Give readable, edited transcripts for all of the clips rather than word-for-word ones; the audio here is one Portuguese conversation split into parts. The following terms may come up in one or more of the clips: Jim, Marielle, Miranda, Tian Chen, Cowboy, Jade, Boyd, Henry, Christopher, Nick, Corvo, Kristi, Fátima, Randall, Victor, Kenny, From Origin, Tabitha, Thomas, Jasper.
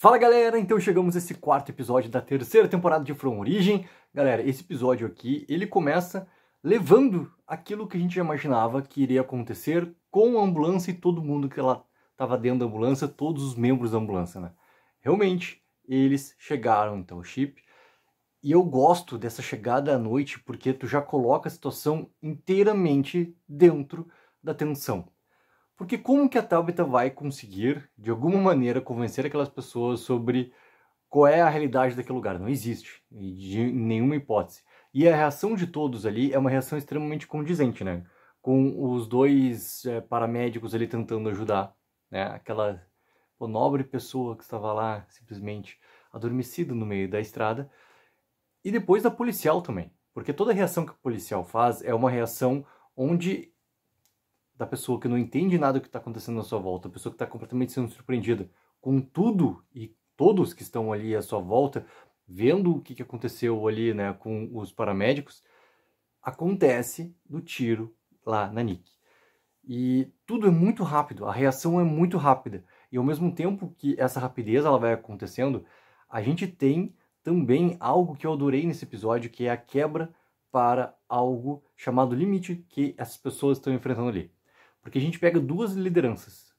Fala galera, então chegamos a esse quarto episódio da terceira temporada de From Origin. Galera, esse episódio aqui, ele começa levando aquilo que a gente já imaginava que iria acontecer com a ambulância e todo mundo que ela estava dentro da ambulância, todos os membros da ambulância, né? Realmente, eles chegaram então ao chip. E eu gosto dessa chegada à noite porque tu já coloca a situação inteiramente dentro da tensão. Porque como que a Tabitha vai conseguir, de alguma maneira, convencer aquelas pessoas sobre qual é a realidade daquele lugar? Não existe, de nenhuma hipótese. E a reação de todos ali é uma reação extremamente condizente, né? Com os dois paramédicos ali tentando ajudar, né? Aquela nobre pessoa que estava lá, simplesmente adormecida no meio da estrada. E depois da policial também. Porque toda a reação que o policial faz é uma reação onde da pessoa que não entende nada do que está acontecendo à sua volta, a pessoa que está completamente sendo surpreendida com tudo e todos que estão ali à sua volta, vendo o que aconteceu ali, né, com os paramédicos, acontece do tiro lá na Nick. E tudo é muito rápido, a reação é muito rápida. E ao mesmo tempo que essa rapidez ela vai acontecendo, a gente tem também algo que eu adorei nesse episódio, que é a quebra para algo chamado limite que as pessoas estão enfrentando ali. Porque a gente pega duas lideranças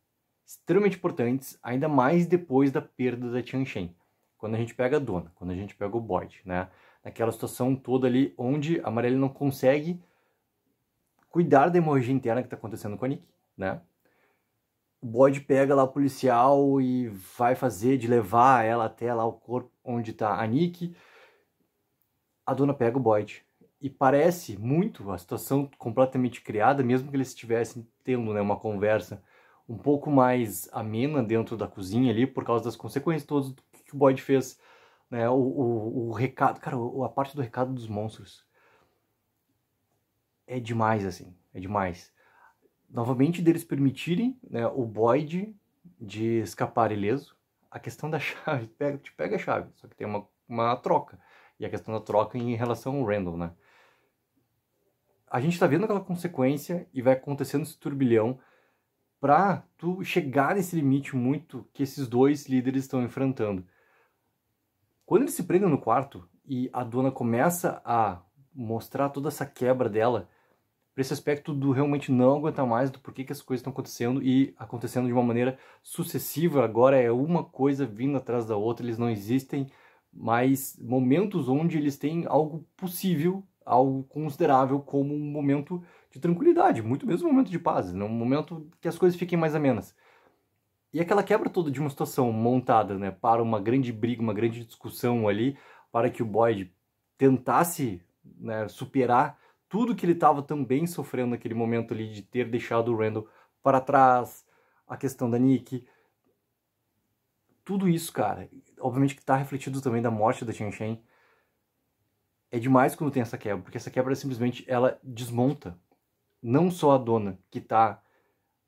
extremamente importantes, ainda mais depois da perda da Tian Chen. Quando a gente pega a dona, quando a gente pega o Boyd, né? Naquela situação toda ali onde a Marielle não consegue cuidar da hemorragia interna que está acontecendo com a Nick, né? O Boyd pega lá o policial e vai fazer de levar ela até lá o corpo onde está a Nick. A dona pega o Boyd. E parece muito a situação completamente criada, mesmo que eles estivessem tendo, né, uma conversa um pouco mais amena dentro da cozinha ali, por causa das consequências todas do que o Boyd fez, né, o recado, cara, a parte do recado dos monstros. É demais, assim, é demais. Novamente, deles permitirem, né, o Boyd de escapar ileso. A questão da chave, te pega a chave, só que tem uma troca. E a questão da troca em relação ao Randall, né? A gente tá vendo aquela consequência e vai acontecendo esse turbilhão pra tu chegar nesse limite muito que esses dois líderes estão enfrentando. Quando eles se prendem no quarto e a dona começa a mostrar toda essa quebra dela, pra esse aspecto do realmente não aguentar mais, do porquê que as coisas estão acontecendo e acontecendo de uma maneira sucessiva, agora é uma coisa vindo atrás da outra, eles não existem, mas momentos onde eles têm algo possível, algo considerável como um momento de tranquilidade, muito mesmo um momento de paz, né? Um momento que as coisas fiquem mais amenas. E aquela quebra toda de uma situação montada, né, para uma grande briga, uma grande discussão ali, para que o Boyd tentasse, né, superar tudo que ele estava também sofrendo naquele momento ali de ter deixado o Randall para trás, a questão da Nick. Tudo isso, cara, obviamente que tá refletido também da morte da Tian Chen. É demais quando tem essa quebra, porque essa quebra simplesmente, ela desmonta. Não só a dona, que tá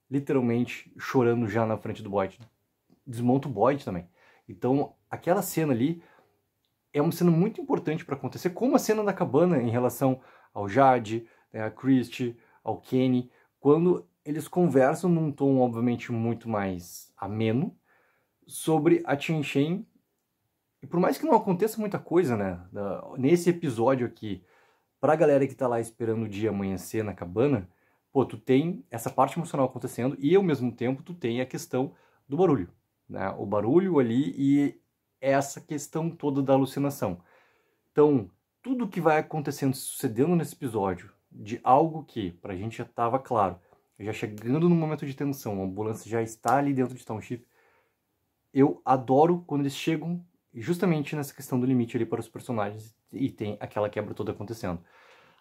literalmente chorando já na frente do Boyd. Desmonta o Boyd também. Então, aquela cena ali é uma cena muito importante pra acontecer, como a cena da cabana em relação ao Jade, né, a Kristi, ao Kenny, quando eles conversam num tom, obviamente, muito mais ameno, sobre a Tian Chen. E por mais que não aconteça muita coisa, né, nesse episódio aqui, pra galera que tá lá esperando o dia amanhecer na cabana, pô, tu tem essa parte emocional acontecendo e ao mesmo tempo tu tem a questão do barulho, né, o barulho ali e essa questão toda da alucinação. Então, tudo que vai acontecendo, sucedendo nesse episódio, de algo que pra gente já tava claro, já chegando no momento de tensão, a ambulância já está ali dentro de Township. Eu adoro quando eles chegam justamente nessa questão do limite ali para os personagens e tem aquela quebra toda acontecendo.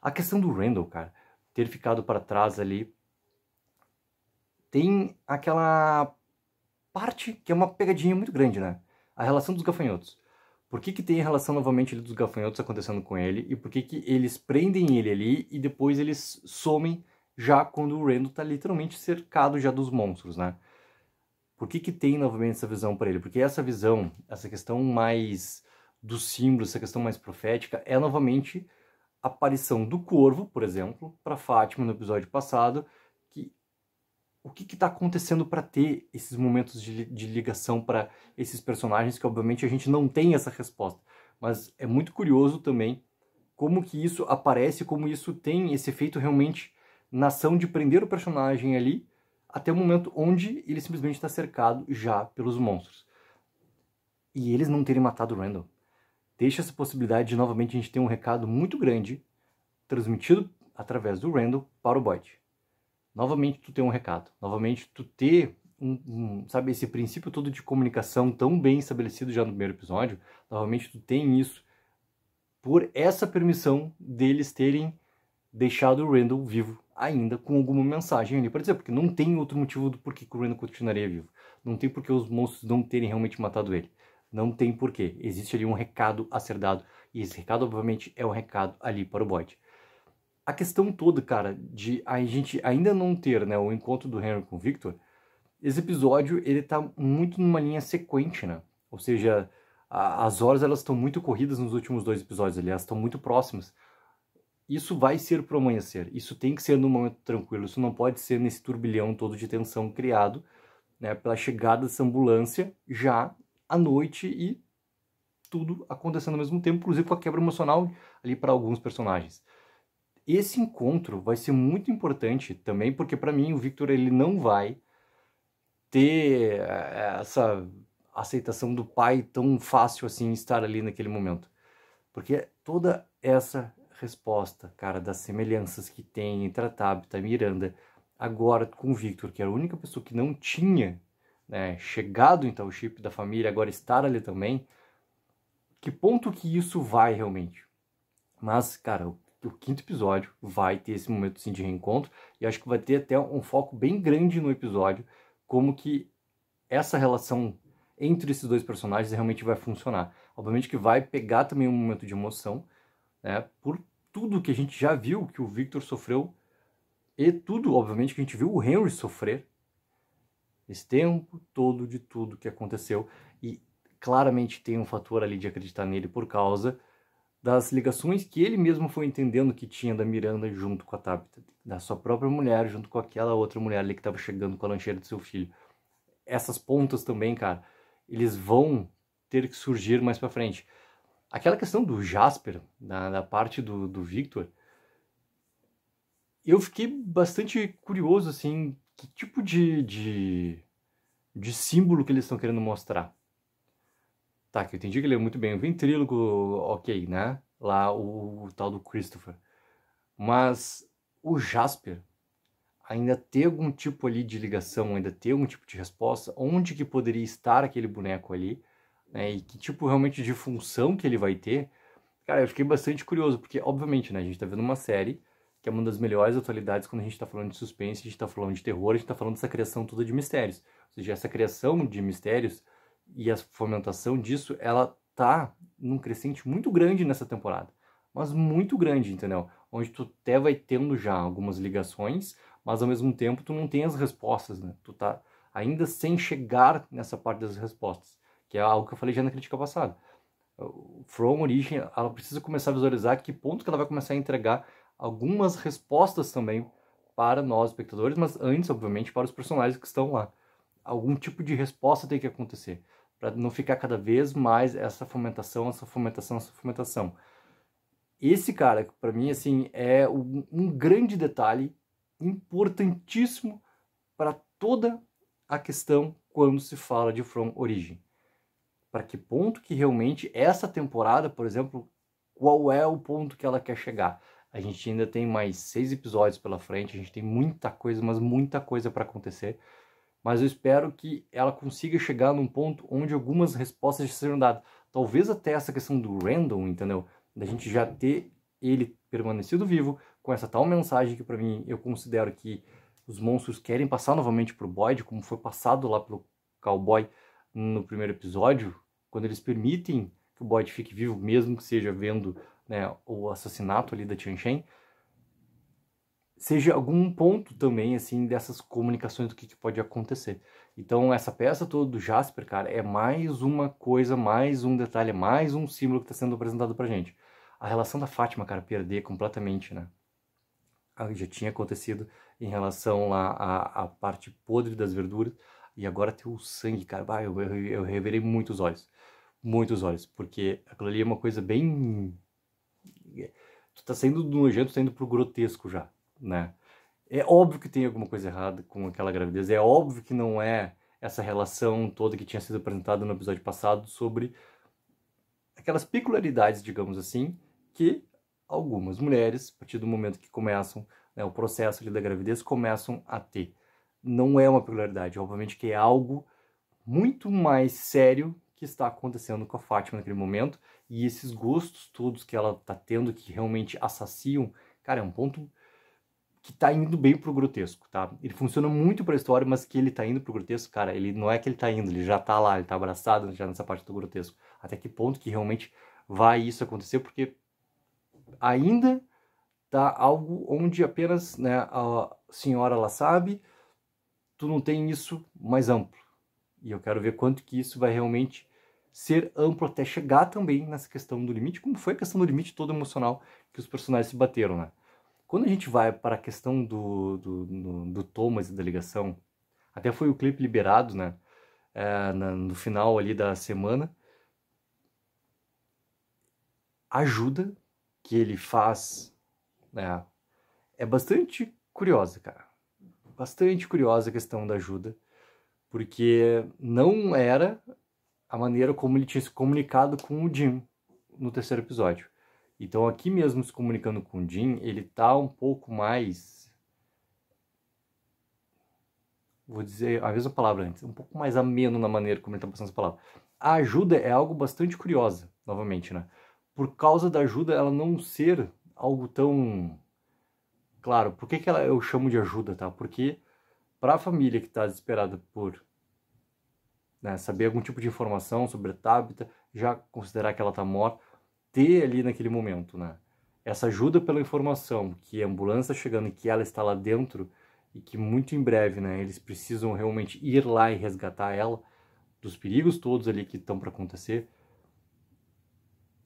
A questão do Randall, cara, ter ficado para trás ali, tem aquela parte que é uma pegadinha muito grande, né? A relação dos gafanhotos. Por que que tem a relação novamente ali dos gafanhotos acontecendo com ele e por que que eles prendem ele ali e depois eles somem já quando o Randall tá literalmente cercado já dos monstros, né? Por que que tem novamente essa visão para ele? Porque essa visão, essa questão mais dos símbolos, essa questão mais profética, é novamente a aparição do Corvo, por exemplo, para Fátima no episódio passado, que o que está acontecendo para ter esses momentos de ligação para esses personagens, que obviamente a gente não tem essa resposta. Mas é muito curioso também como que isso aparece, como isso tem esse efeito realmente na ação de prender o personagem ali até o momento onde ele simplesmente está cercado já pelos monstros. E eles não terem matado o Randall deixa essa possibilidade de novamente a gente ter um recado muito grande transmitido através do Randall para o Boyd. Novamente tu ter um recado, novamente tu ter sabe, esse princípio todo de comunicação tão bem estabelecido já no primeiro episódio, novamente tu tem isso por essa permissão deles terem deixado o Randall vivo ainda com alguma mensagem ali para dizer, porque não tem outro motivo do porquê que o Randall continuaria vivo, não tem porquê os monstros não terem realmente matado ele. Não tem porquê. Existe ali um recado a ser dado. E esse recado, obviamente, é um recado ali para o Boyd. A questão toda, cara, de a gente ainda não ter, né, o encontro do Henry com o Victor, esse episódio, ele tá muito numa linha sequente, né? Ou seja, as horas, elas estão muito corridas nos últimos dois episódios ali. Elas estão muito próximas. Isso vai ser pro amanhecer. Isso tem que ser num momento tranquilo. Isso não pode ser nesse turbilhão todo de tensão criado, né, pela chegada dessa ambulância já à noite e tudo acontecendo ao mesmo tempo, inclusive com a quebra emocional ali para alguns personagens. Esse encontro vai ser muito importante também, porque para mim o Victor ele não vai ter essa aceitação do pai tão fácil assim estar ali naquele momento. Porque toda essa resposta, cara, das semelhanças que tem entre a Tabitha e a Miranda, agora com o Victor, que era a única pessoa que não tinha, né, chegado então o chip da família, agora estar ali também, que ponto que isso vai realmente? Mas, cara, o quinto episódio vai ter esse momento sim de reencontro, e acho que vai ter até um foco bem grande no episódio, como que essa relação entre esses dois personagens realmente vai funcionar. Obviamente que vai pegar também um momento de emoção, né, por tudo que a gente já viu que o Victor sofreu, e tudo, obviamente, que a gente viu o Henry sofrer, esse tempo todo de tudo que aconteceu, e claramente tem um fator ali de acreditar nele por causa das ligações que ele mesmo foi entendendo que tinha da Miranda junto com a Tabitha, da sua própria mulher junto com aquela outra mulher ali que estava chegando com a lancheira do seu filho. Essas pontas também, cara, eles vão ter que surgir mais pra frente. Aquela questão do Jasper, da parte do Victor, eu fiquei bastante curioso, assim, que tipo de símbolo que eles estão querendo mostrar? Tá, que eu entendi que ele é muito bem o ventríloco, ok, né? Lá o tal do Christopher. Mas o Jasper ainda tem algum tipo ali de ligação, ainda tem algum tipo de resposta? Onde que poderia estar aquele boneco ali? Né? E que tipo realmente de função que ele vai ter? Cara, eu fiquei bastante curioso, porque obviamente, né, a gente tá vendo uma série que é uma das melhores atualidades quando a gente está falando de suspense, a gente está falando de terror, a gente está falando dessa criação toda de mistérios. Ou seja, essa criação de mistérios e a fomentação disso, ela tá num crescente muito grande nessa temporada. Mas muito grande, entendeu? Onde tu até vai tendo já algumas ligações, mas ao mesmo tempo tu não tem as respostas, né? Tu tá ainda sem chegar nessa parte das respostas, que é algo que eu falei já na crítica passada. From Origin, ela precisa começar a visualizar que ponto que ela vai começar a entregar algumas respostas também para nós, espectadores, mas antes, obviamente, para os personagens que estão lá. Algum tipo de resposta tem que acontecer, para não ficar cada vez mais essa fomentação, essa fomentação, essa fomentação. Esse, cara, para mim, assim, é um grande detalhe importantíssimo para toda a questão quando se fala de From Origin. Para que ponto que realmente essa temporada, por exemplo, qual é o ponto que ela quer chegar? A gente ainda tem mais 6 episódios pela frente, a gente tem muita coisa, mas muita coisa para acontecer. Mas eu espero que ela consiga chegar num ponto onde algumas respostas já serão dadas. Talvez até essa questão do Randall, entendeu? Da gente já ter ele permanecido vivo, com essa tal mensagem que para mim eu considero que os monstros querem passar novamente pro Boyd, como foi passado lá pelo Cowboy no primeiro episódio, quando eles permitem que o Boyd fique vivo, mesmo que seja vendo, né, o assassinato ali da Tian Chen, seja algum ponto também, assim, dessas comunicações do que pode acontecer. Então, essa peça toda do Jasper, cara, é mais uma coisa, mais um detalhe, mais um símbolo que está sendo apresentado pra gente. A relação da Fátima, cara, perder completamente, né? já tinha acontecido em relação lá à parte podre das verduras. E agora tem o sangue, cara. Ah, eu revirei muitos olhos. Muitos olhos. Porque aquilo ali é uma coisa bem... Tu tá saindo do nojento, tá indo pro grotesco já, né? É óbvio que tem alguma coisa errada com aquela gravidez. É óbvio que não é essa relação toda que tinha sido apresentada no episódio passado sobre aquelas peculiaridades, digamos assim, que algumas mulheres, a partir do momento que começam, né, o processo ali da gravidez, começam a ter. Não é uma peculiaridade, obviamente que é algo muito mais sério que está acontecendo com a Fátima naquele momento, e esses gostos todos que ela está tendo, que realmente assassiam, cara, é um ponto que está indo bem pro grotesco, tá? Ele funciona muito pra história, mas que ele está indo pro grotesco, cara, ele não é que ele está indo, ele já está lá, ele está abraçado já nessa parte do grotesco. Até que ponto que realmente vai isso acontecer, porque ainda tá algo onde apenas, né, a senhora ela sabe, tu não tem isso mais amplo. E eu quero ver quanto que isso vai realmente ser amplo até chegar também nessa questão do limite, como foi a questão do limite todo emocional que os personagens se bateram, né? Quando a gente vai para a questão do Thomas e da ligação, até foi o clipe liberado, né, no final ali da semana, a ajuda que ele faz, né, é bastante curiosa, cara. Bastante curiosa a questão da ajuda, porque não era a maneira como ele tinha se comunicado com o Jim no terceiro episódio. Então aqui mesmo se comunicando com o Jim, ele tá um pouco mais, vou dizer a mesma palavra antes, um pouco mais ameno na maneira como ele tá passando essa palavra. A ajuda é algo bastante curiosa, novamente, né? Por causa da ajuda ela não ser algo tão claro. Por que que ela, eu chamo de ajuda, tá? Porque para a família que tá desesperada por, né, saber algum tipo de informação sobre a Tabitha, já considerar que ela tá morta, ter ali naquele momento, né, essa ajuda pela informação, que a ambulância chegando e que ela está lá dentro e que muito em breve, né, eles precisam realmente ir lá e resgatar ela dos perigos todos ali que estão para acontecer.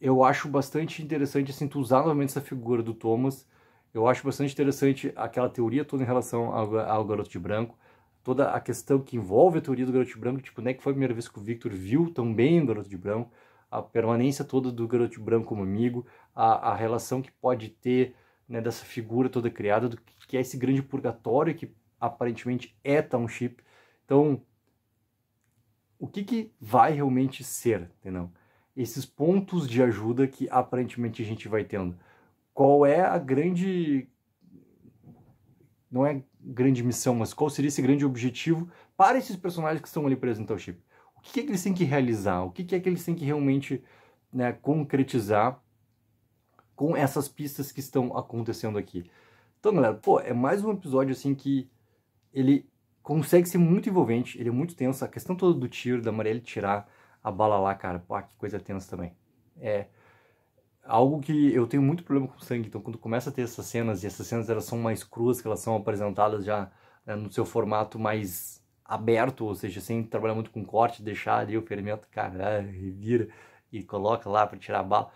Eu acho bastante interessante, assim, tu usar novamente essa figura do Thomas. Eu acho bastante interessante aquela teoria toda em relação ao garoto de branco, toda a questão que envolve a teoria do garoto de branco, tipo, né, que foi a primeira vez que o Victor viu também o garoto de branco, a permanência toda do garoto branco como amigo, a relação que pode ter, né, dessa figura toda criada, do que é esse grande purgatório que aparentemente é Township. Então, o que vai realmente ser, entendeu? Esses pontos de ajuda que aparentemente a gente vai tendo. Qual é a grande... Não é grande missão, mas qual seria esse grande objetivo para esses personagens que estão ali presos no Township? O que é que eles têm que realizar? O que é que eles têm que realmente, né, concretizar com essas pistas que estão acontecendo aqui? Então, galera, pô, é mais um episódio assim que ele consegue ser muito envolvente, ele é muito tenso. A questão toda do tiro, da Marielle tirar a bala lá, cara, pô, que coisa tensa também. É algo que eu tenho muito problema com sangue, então quando começa a ter essas cenas, e essas cenas elas são mais cruas, que elas são apresentadas já, né, no seu formato mais... aberto, ou seja, sem trabalhar muito com corte, deixar ali o ferimento, cara, revira e coloca lá para tirar a bala.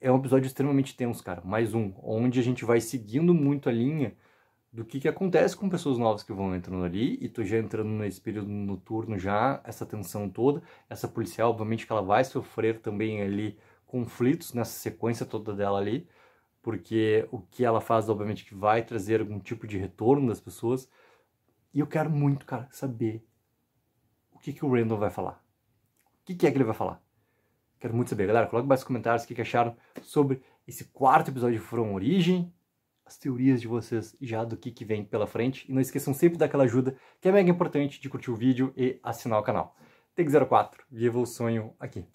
É um episódio extremamente tenso, cara, mais um, onde a gente vai seguindo muito a linha do que acontece com pessoas novas que vão entrando ali, e tu já entrando nesse período noturno já, essa tensão toda, essa policial, obviamente que ela vai sofrer também ali conflitos nessa sequência toda dela ali, porque o que ela faz, obviamente, que vai trazer algum tipo de retorno das pessoas. E eu quero muito, cara, saber o que o Randall vai falar. O que é que ele vai falar? Quero muito saber, galera. Coloque mais nos comentários o que acharam sobre esse quarto episódio de From Origin. As teorias de vocês já do que vem pela frente. E não esqueçam sempre daquela ajuda que é mega importante de curtir o vídeo e assinar o canal. Tech04, viva o sonho aqui.